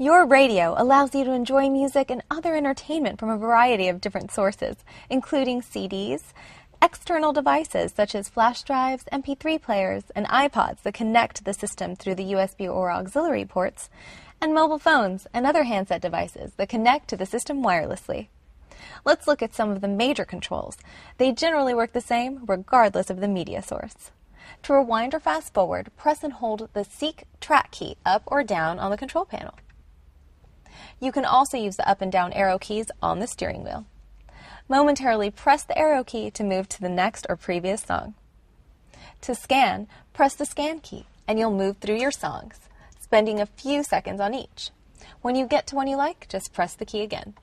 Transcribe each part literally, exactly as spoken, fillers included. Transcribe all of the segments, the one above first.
Your radio allows you to enjoy music and other entertainment from a variety of different sources, including C Ds, external devices such as flash drives, M P three players, and iPods that connect to the system through the U S B or auxiliary ports, and mobile phones and other handset devices that connect to the system wirelessly. Let's look at some of the major controls. They generally work the same, regardless of the media source. To rewind or fast forward, press and hold the Seek Track key up or down on the control panel. You can also use the up and down arrow keys on the steering wheel. Momentarily press the arrow key to move to the next or previous song. To scan, press the scan key, and you'll move through your songs, spending a few seconds on each. When you get to one you like, just press the key again.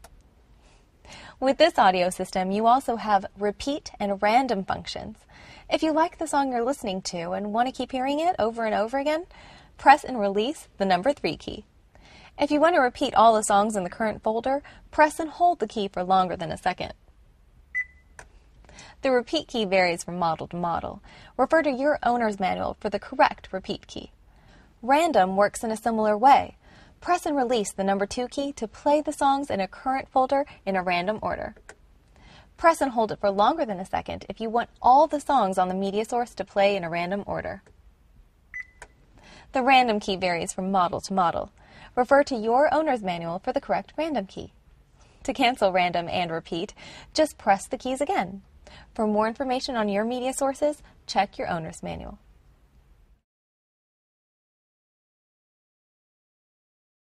With this audio system, you also have repeat and random functions. If you like the song you're listening to and want to keep hearing it over and over again, press and release the number three key. If you want to repeat all the songs in the current folder, press and hold the key for longer than a second. The repeat key varies from model to model. Refer to your owner's manual for the correct repeat key. Random works in a similar way. Press and release the number two key to play the songs in a current folder in a random order. Press and hold it for longer than a second if you want all the songs on the media source to play in a random order. The random key varies from model to model. Refer to your owner's manual for the correct random key. To cancel random and repeat, just press the keys again. For more information on your media sources, check your owner's manual.